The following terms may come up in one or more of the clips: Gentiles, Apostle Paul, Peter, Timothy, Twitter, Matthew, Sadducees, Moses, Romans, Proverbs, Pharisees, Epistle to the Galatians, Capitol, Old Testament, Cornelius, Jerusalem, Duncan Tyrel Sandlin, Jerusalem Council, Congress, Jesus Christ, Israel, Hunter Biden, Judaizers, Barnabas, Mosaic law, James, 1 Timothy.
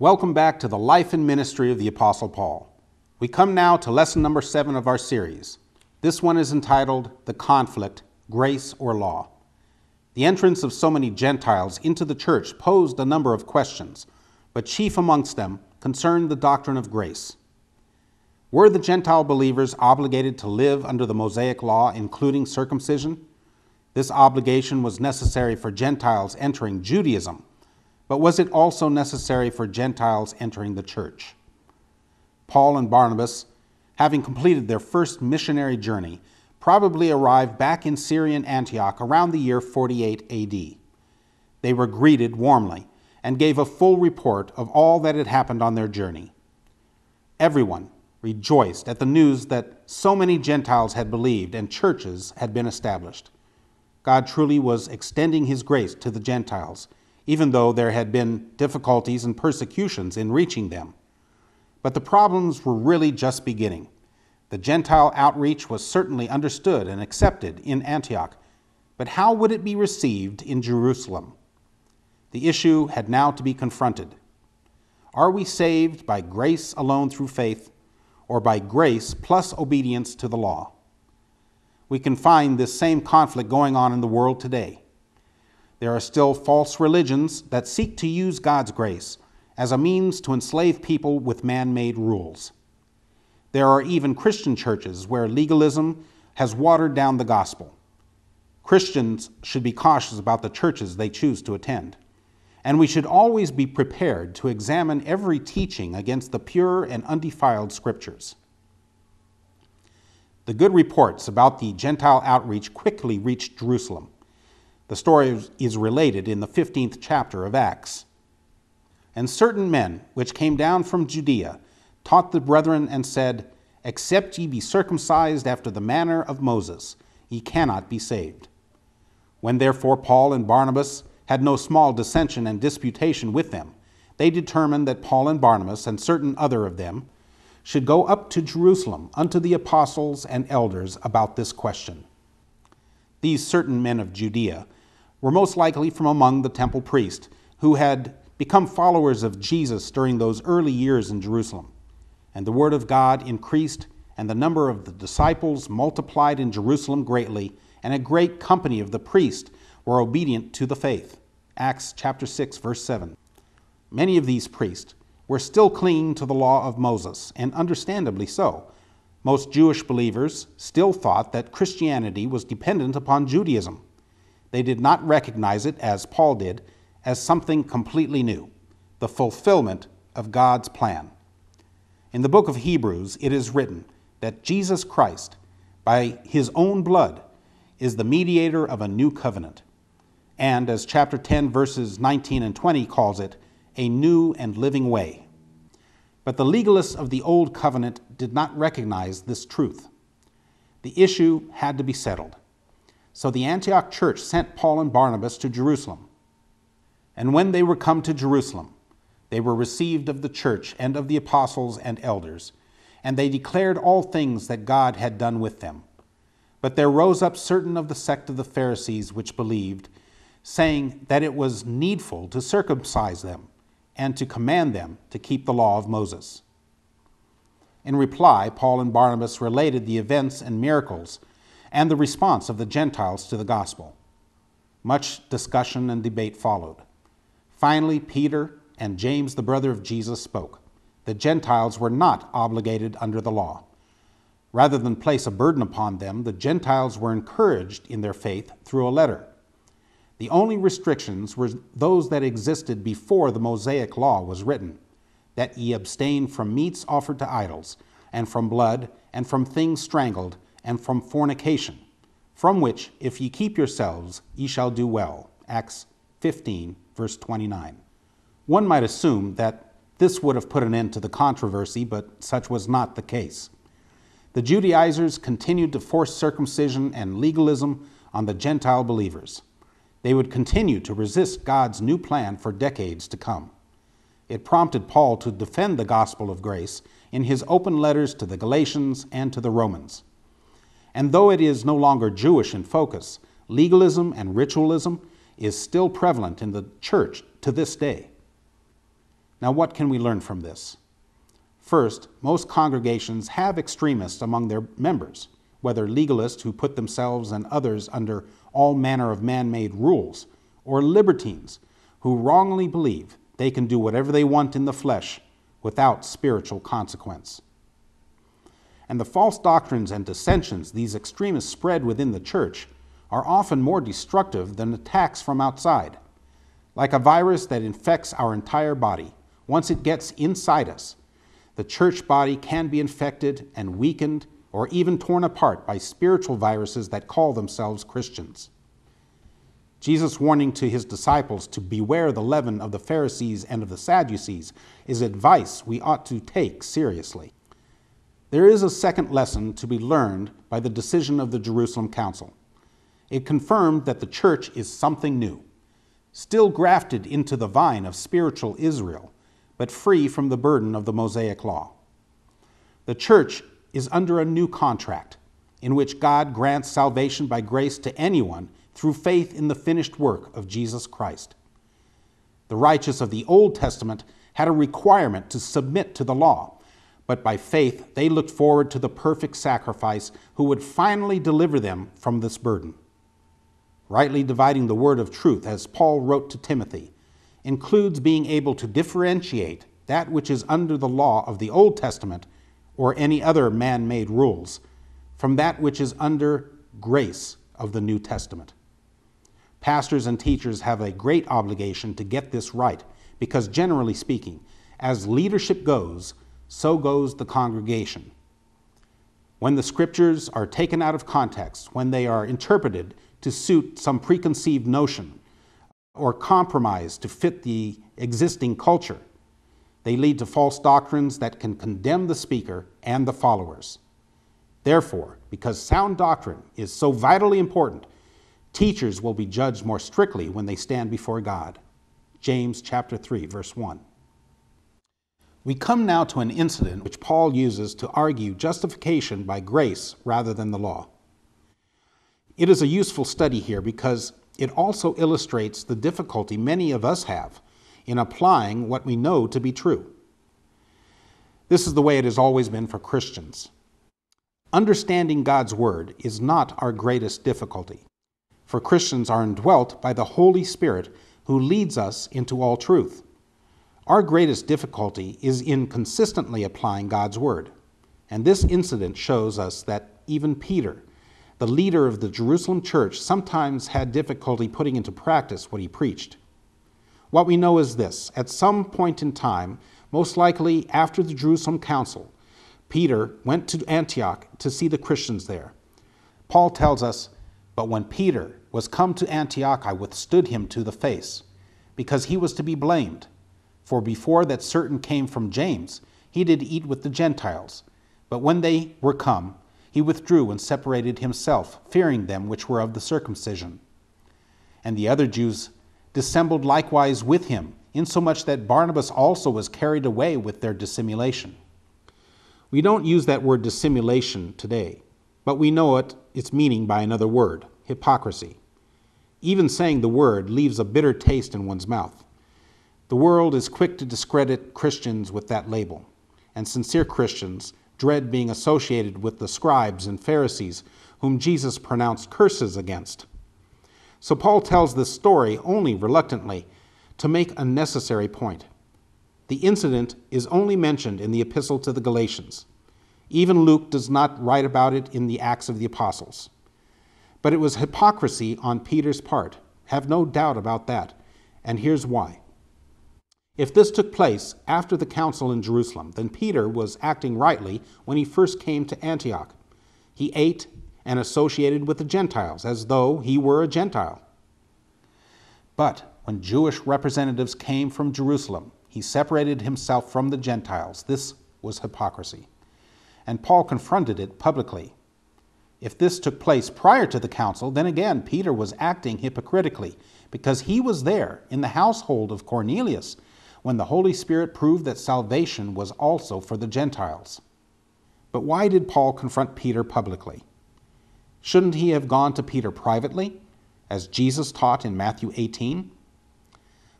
Welcome back to the life and ministry of the Apostle Paul. We come now to lesson number 7 of our series. This one is entitled, The Conflict, Grace or Law. The entrance of so many Gentiles into the church posed a number of questions, but chief amongst them concerned the doctrine of grace. Were the Gentile believers obligated to live under the Mosaic law, including circumcision? This obligation was necessary for Gentiles entering Judaism, but was it also necessary for Gentiles entering the church? Paul and Barnabas, having completed their first missionary journey, probably arrived back in Syrian Antioch around the year 48 AD. They were greeted warmly and gave a full report of all that had happened on their journey. Everyone rejoiced at the news that so many Gentiles had believed and churches had been established. God truly was extending His grace to the Gentiles, even though there had been difficulties and persecutions in reaching them. But the problems were really just beginning. The Gentile outreach was certainly understood and accepted in Antioch, but how would it be received in Jerusalem? The issue had now to be confronted. Are we saved by grace alone through faith, or by grace plus obedience to the law? We can find this same conflict going on in the world today. There are still false religions that seek to use God's grace as a means to enslave people with man-made rules. There are even Christian churches where legalism has watered down the gospel. Christians should be cautious about the churches they choose to attend, and we should always be prepared to examine every teaching against the pure and undefiled scriptures. The good reports about the Gentile outreach quickly reached Jerusalem. The story is related in the 15th chapter of Acts. And certain men which came down from Judea taught the brethren and said, Except ye be circumcised after the manner of Moses, ye cannot be saved. When therefore Paul and Barnabas had no small dissension and disputation with them, they determined that Paul and Barnabas and certain other of them should go up to Jerusalem unto the apostles and elders about this question. These certain men of Judea were most likely from among the temple priests who had become followers of Jesus during those early years in Jerusalem. And the word of God increased, and the number of the disciples multiplied in Jerusalem greatly, and a great company of the priests were obedient to the faith. Acts chapter 6, verse 7. Many of these priests were still clinging to the law of Moses, and understandably so. Most Jewish believers still thought that Christianity was dependent upon Judaism. They did not recognize it, as Paul did, as something completely new, the fulfillment of God's plan. In the book of Hebrews, it is written that Jesus Christ, by His own blood, is the mediator of a new covenant, and, as chapter 10, verses 19 and 20 calls it, a new and living way. But the legalists of the Old Covenant did not recognize this truth. The issue had to be settled. So the Antioch church sent Paul and Barnabas to Jerusalem. And when they were come to Jerusalem, they were received of the church and of the apostles and elders, and they declared all things that God had done with them. But there rose up certain of the sect of the Pharisees which believed, saying that it was needful to circumcise them, and to command them to keep the law of Moses. In reply, Paul and Barnabas related the events and miracles and the response of the Gentiles to the gospel. Much discussion and debate followed. Finally, Peter and James, the brother of Jesus, spoke. The Gentiles were not obligated under the law. Rather than place a burden upon them, the Gentiles were encouraged in their faith through a letter. The only restrictions were those that existed before the Mosaic law was written, that ye abstain from meats offered to idols, and from blood, and from things strangled, and from fornication, from which, if ye keep yourselves, ye shall do well. Acts 15, verse 29. One might assume that this would have put an end to the controversy, but such was not the case. The Judaizers continued to force circumcision and legalism on the Gentile believers. They would continue to resist God's new plan for decades to come. It prompted Paul to defend the gospel of grace in his open letters to the Galatians and to the Romans. And though it is no longer Jewish in focus, legalism and ritualism is still prevalent in the church to this day. Now, what can we learn from this? First, most congregations have extremists among their members, whether legalists who put themselves and others under all manner of man-made rules, or libertines who wrongly believe they can do whatever they want in the flesh without spiritual consequence. And the false doctrines and dissensions these extremists spread within the church are often more destructive than attacks from outside. Like a virus that infects our entire body, once it gets inside us, the church body can be infected and weakened or even torn apart by spiritual viruses that call themselves Christians. Jesus' warning to his disciples to beware the leaven of the Pharisees and of the Sadducees is advice we ought to take seriously. There is a second lesson to be learned by the decision of the Jerusalem Council. It confirmed that the church is something new, still grafted into the vine of spiritual Israel, but free from the burden of the Mosaic law. The church is under a new contract in which God grants salvation by grace to anyone through faith in the finished work of Jesus Christ. The righteous of the Old Testament had a requirement to submit to the law, but by faith they looked forward to the perfect sacrifice who would finally deliver them from this burden. Rightly dividing the word of truth, as Paul wrote to Timothy, includes being able to differentiate that which is under the law of the Old Testament or any other man-made rules from that which is under grace of the New Testament. Pastors and teachers have a great obligation to get this right because, generally speaking, as leadership goes, so goes the congregation. When the scriptures are taken out of context, when they are interpreted to suit some preconceived notion or compromise to fit the existing culture, they lead to false doctrines that can condemn the speaker and the followers. Therefore, because sound doctrine is so vitally important, teachers will be judged more strictly when they stand before God. James chapter 3, verse 1. We come now to an incident which Paul uses to argue justification by grace rather than the law. It is a useful study here because it also illustrates the difficulty many of us have in applying what we know to be true. This is the way it has always been for Christians. Understanding God's Word is not our greatest difficulty, for Christians are indwelt by the Holy Spirit who leads us into all truth. Our greatest difficulty is in consistently applying God's Word, and this incident shows us that even Peter, the leader of the Jerusalem church, sometimes had difficulty putting into practice what he preached. What we know is this: at some point in time, most likely after the Jerusalem Council, Peter went to Antioch to see the Christians there. Paul tells us, "But when Peter was come to Antioch, I withstood him to the face, because he was to be blamed. For before that certain came from James, he did eat with the Gentiles. But when they were come, he withdrew and separated himself, fearing them which were of the circumcision. And the other Jews dissembled likewise with him, insomuch that Barnabas also was carried away with their dissimulation." We don't use that word dissimulation today, but we know its meaning by another word, hypocrisy. Even saying the word leaves a bitter taste in one's mouth. The world is quick to discredit Christians with that label, and sincere Christians dread being associated with the scribes and Pharisees whom Jesus pronounced curses against. So Paul tells this story only reluctantly to make a necessary point. The incident is only mentioned in the Epistle to the Galatians. Even Luke does not write about it in the Acts of the Apostles. But it was hypocrisy on Peter's part. Have no doubt about that. And here's why. If this took place after the council in Jerusalem, then Peter was acting rightly when he first came to Antioch. He ate and associated with the Gentiles, as though he were a Gentile. But when Jewish representatives came from Jerusalem, he separated himself from the Gentiles. This was hypocrisy, and Paul confronted it publicly. If this took place prior to the council, then again Peter was acting hypocritically, because he was there in the household of Cornelius when the Holy Spirit proved that salvation was also for the Gentiles. But why did Paul confront Peter publicly? Shouldn't he have gone to Peter privately, as Jesus taught in Matthew 18?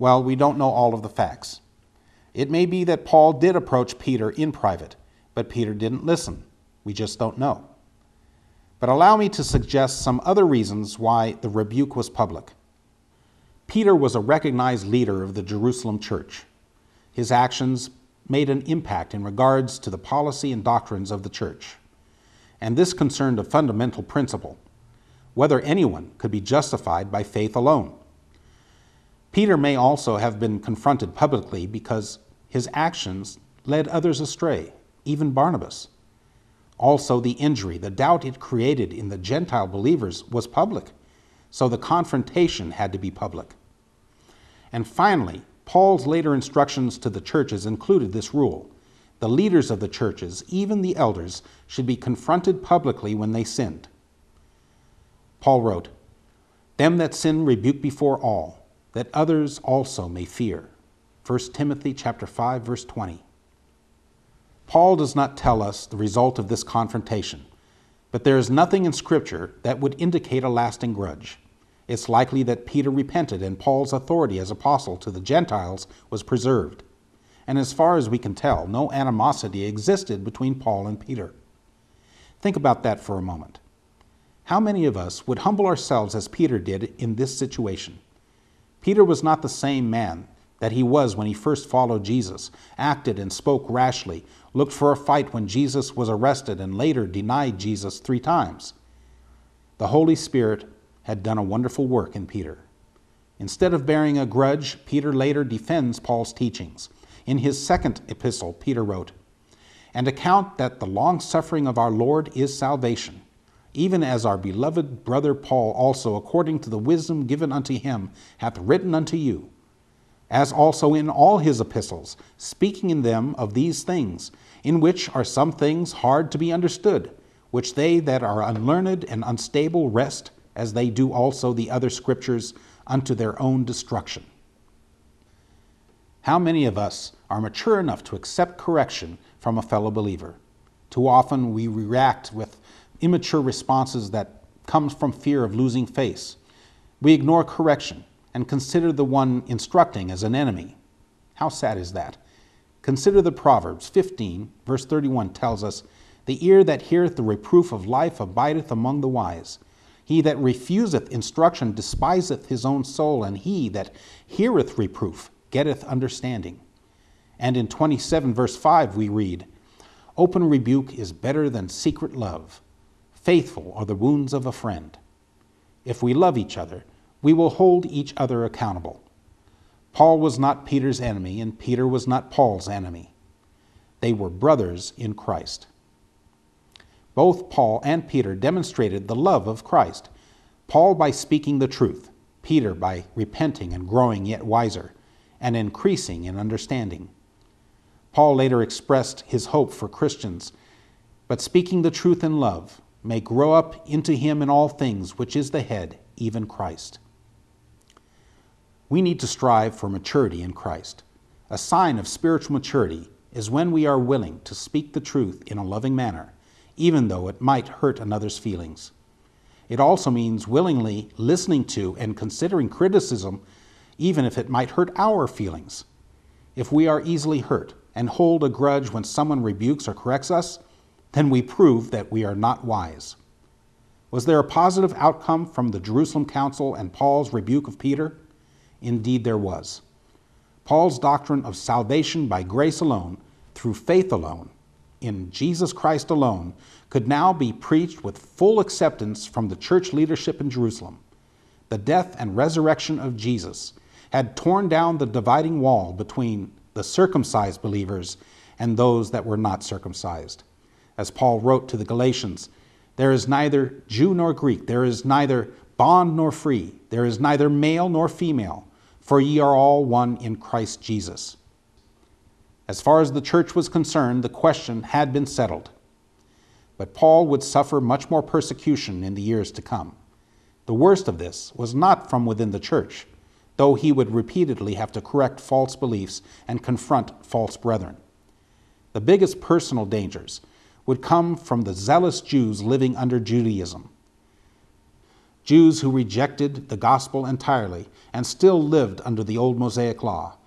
Well, we don't know all of the facts. It may be that Paul did approach Peter in private, but Peter didn't listen. We just don't know. But allow me to suggest some other reasons why the rebuke was public. Peter was a recognized leader of the Jerusalem church. His actions made an impact in regards to the policy and doctrines of the church. And this concerned a fundamental principle, whether anyone could be justified by faith alone. Peter may also have been confronted publicly because his actions led others astray, even Barnabas. Also, the injury, the doubt it created in the Gentile believers was public, so the confrontation had to be public. And finally, Paul's later instructions to the churches included this rule. The leaders of the churches, even the elders, should be confronted publicly when they sinned. Paul wrote, "Them that sin rebuke before all, that others also may fear." 1 Timothy chapter 5, verse 20. Paul does not tell us the result of this confrontation, but there is nothing in Scripture that would indicate a lasting grudge. It's likely that Peter repented and Paul's authority as apostle to the Gentiles was preserved. And as far as we can tell, no animosity existed between Paul and Peter. Think about that for a moment. How many of us would humble ourselves as Peter did in this situation? Peter was not the same man that he was when he first followed Jesus, acted and spoke rashly, looked for a fight when Jesus was arrested, and later denied Jesus 3 times. The Holy Spirit had done a wonderful work in Peter. Instead of bearing a grudge, Peter later defends Paul's teachings. In his second epistle, Peter wrote, "And account that the long-suffering of our Lord is salvation, even as our beloved brother Paul also, according to the wisdom given unto him, hath written unto you, as also in all his epistles, speaking in them of these things, in which are some things hard to be understood, which they that are unlearned and unstable rest, as they do also the other scriptures, unto their own destruction." How many of us are mature enough to accept correction from a fellow believer? Too often we react with immature responses that comes from fear of losing face. We ignore correction and consider the one instructing as an enemy. How sad is that? Consider the Proverbs 15, verse 31 tells us, "The ear that heareth the reproof of life abideth among the wise. He that refuseth instruction despiseth his own soul, and he that heareth reproof getteth understanding." And in 27, verse 5, we read, "Open rebuke is better than secret love. Faithful are the wounds of a friend." If we love each other, we will hold each other accountable. Paul was not Peter's enemy, and Peter was not Paul's enemy. They were brothers in Christ. Both Paul and Peter demonstrated the love of Christ. Paul by speaking the truth, Peter by repenting and growing yet wiser, and increasing in understanding. Paul later expressed his hope for Christians, "But speaking the truth in love may grow up into him in all things, which is the head, even Christ." We need to strive for maturity in Christ. A sign of spiritual maturity is when we are willing to speak the truth in a loving manner, even though it might hurt another's feelings. It also means willingly listening to and considering criticism, even if it might hurt our feelings. If we are easily hurt and hold a grudge when someone rebukes or corrects us, then we prove that we are not wise. Was there a positive outcome from the Jerusalem Council and Paul's rebuke of Peter? Indeed, there was. Paul's doctrine of salvation by grace alone, through faith alone, in Jesus Christ alone, could now be preached with full acceptance from the church leadership in Jerusalem. The death and resurrection of Jesus had torn down the dividing wall between the circumcised believers and those that were not circumcised. As Paul wrote to the Galatians, "There is neither Jew nor Greek, there is neither bond nor free, there is neither male nor female, for ye are all one in Christ Jesus." As far as the church was concerned, the question had been settled. but Paul would suffer much more persecution in the years to come. The worst of this was not from within the church, though he would repeatedly have to correct false beliefs and confront false brethren. The biggest personal dangers would come from the zealous Jews living under Judaism, Jews who rejected the gospel entirely and still lived under the old Mosaic law.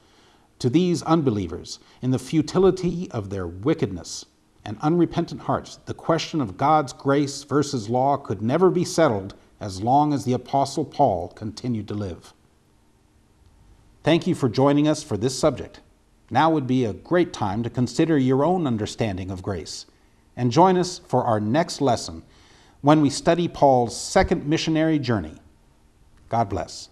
To these unbelievers, in the futility of their wickedness and unrepentant hearts, the question of God's grace versus law could never be settled as long as the Apostle Paul continued to live. Thank you for joining us for this subject. Now would be a great time to consider your own understanding of grace, and join us for our next lesson when we study Paul's second missionary journey. God bless.